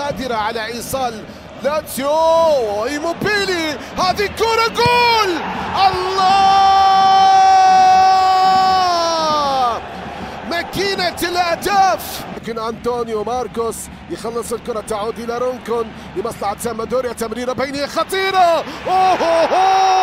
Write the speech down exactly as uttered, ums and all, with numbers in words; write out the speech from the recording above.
قادرة على إيصال لاتسيو. إيموبيلي هذه كرة جول. الله، ماكينة الأهداف. لكن أنطونيو ماركوس يخلص الكرة، تعود إلى رونكون لمصلحة سامدوريا. تمريرة بينية خطيرة. أوه